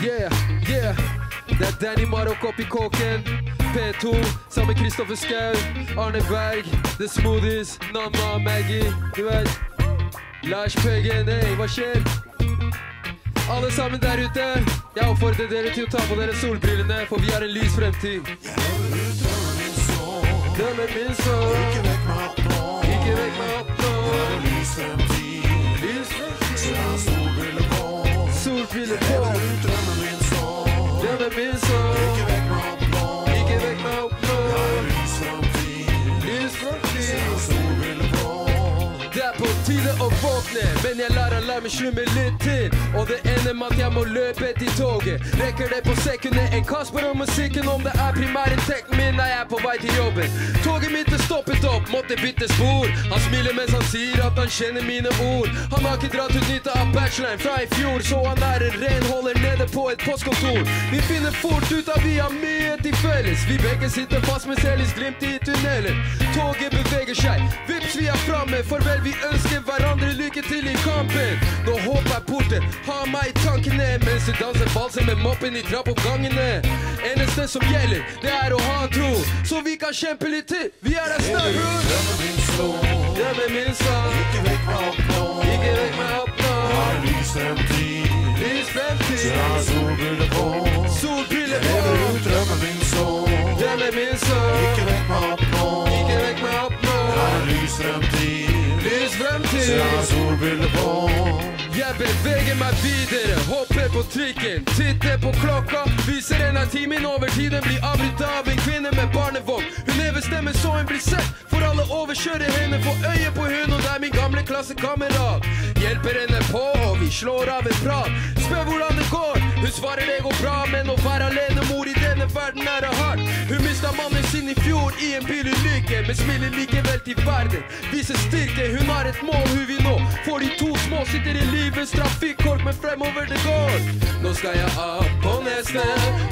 Yeah, yeah, det är Danny Maroc upp i kåken. P2, samme Kristoffer Skau, Arne Berg, The Smoothies, Nanna, Maggie, du vet. Lars Pøgen, ey, hva skjer? Alle sammen der ute, jeg oppfordrer dere til å ta på dere solbrillene, for vi har en lys fremtid. Dømmer min sår, ikke vekk meg opp nå, vi har en lys fremtid, så jeg har solbriller på, jeg vil utdrømme min sår, ikke vekk meg opp nå, vi har en lys fremtid, så jeg har solbriller på. Det er på tide å våkne, men jeg lar alarmen slumme litt til. Og det ender med at jeg må løpe til toget. Rekker det på sekundet, en Kasper og musikken. Om det er primærinntekten min, er jeg på vei til jobben. Toget mitt er stoppet opp, måtte bytte spor. Han smiler mens han sier at han kjenner mine ord. Han har ikke dratt ut nytte av bacheloren fra i fjor, så han er en renholder nede på et postkontor. Vi finner fort ut at vi har mye til felles. Vi begge sitter fast med selvlysglimt i tunnelen. Toget beveger seg, vips vi er framme, farvel vi. Vi ønsker hverandre lykke til i kampen. Nå håper jeg porten har meg i tankene, mens du danser valsen med moppen i trappoppgangene. Eneste som gjelder, det er å ha en tro, så vi kan kjempe litt til. Vi er der snart, bror. Drømmen min slår, ikke vekk meg opp nå, jeg har en lys fremtid, så jeg har solbriller på, jeg lever ut drømmen min slår, ikke vekk meg opp nå, jeg har en lys fremtid, så jeg har solbriller på. Jeg beveger meg videre, hopper på trikken, titter på klokka, viser en av timen over tiden, blir avbrutt av en kvinne med barnevogn. Hun lever stemmen så hun blir sett, for alle overkjører henne, får øye på hun, og det er min gamle klassekamerat. Hjelper henne på, og vi slår av en prat, spør hvordan det går, hun svarer det går bra, men å være alene mor i denne verden er hardt. Hun mistet mannen sin i fjor i en bilulykke, men smiler likevel til verden, viser styrke. Hun har et mål hun vil nå, for de to små sitter i livets trafikkork, men fremover det går. Nå skal jeg av på neste,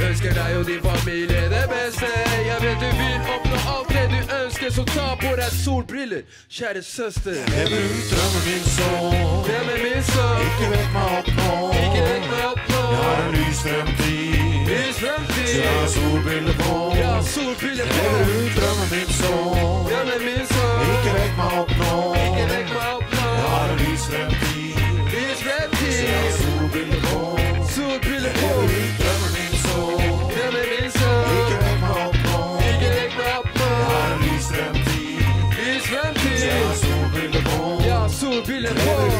ønsker deg og din familie det beste. Jeg vet du vil oppnå alt det du ønsker, så ta på deg solbriller, kjære søster. Jeg lever ut drømmen min så, ikke vekk meg opp nå, jeg har en lys fremtid, så jeg har solbriller på, jeg lever ut drømmen min så, ikke vekk meg opp nå, jeg har en lys fremtid, så jeg har solbriller på, jeg lever ut drømmen min så, ikke vekk meg opp nå, jeg har en lys fremtid, så jeg har solbriller på, jeg lever ut drømmen min så, ikke vekk meg opp nå, jeg har en lys fremtid.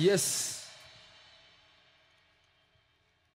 Yes.